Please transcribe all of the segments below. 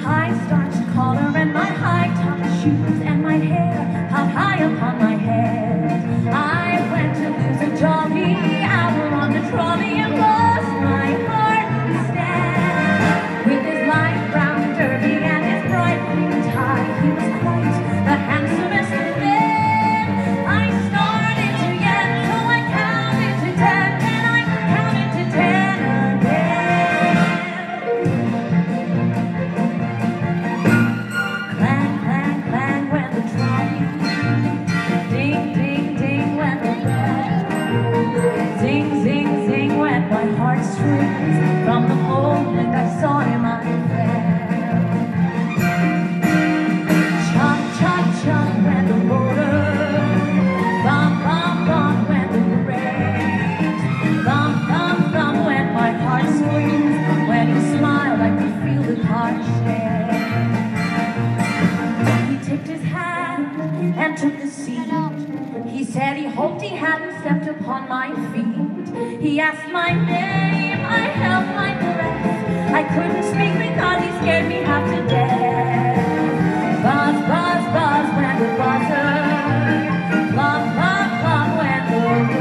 high starched collar and my high-top shoes and my hair piled high upon my head. I went to lose a jolly hour on the trolley and lost my heart instead. With his light brown derby and his bright blue tie, he was quite the handsomest of men. I started to yell till I counted to 10, and I counted to 10 again. From the moment I saw him, I fell. Chop, chop, chop went the motor. Bum, bum, bum went the parade. Bum, bum, bum went my heart screams. When he smiled, I could feel the heart shake. He tipped his hat and took the seat. He said he hoped he hadn't stepped upon my feet. He asked my name. I held my breath. I couldn't speak because he scared me half to death. Buzz, buzz, buzz went the buzzer. Love, love, love went the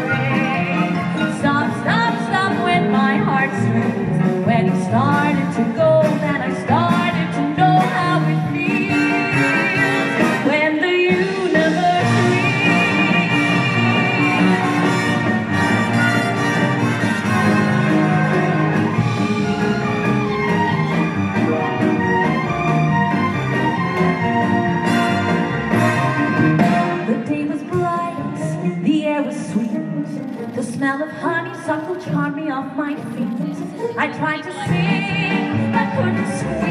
parade. Stop, stop, stop went my heart strings. When he started to go, then I started to know how it feels. When the universe the smell of honeysuckle charmed me off my feet. I tried to sing, I couldn't sing.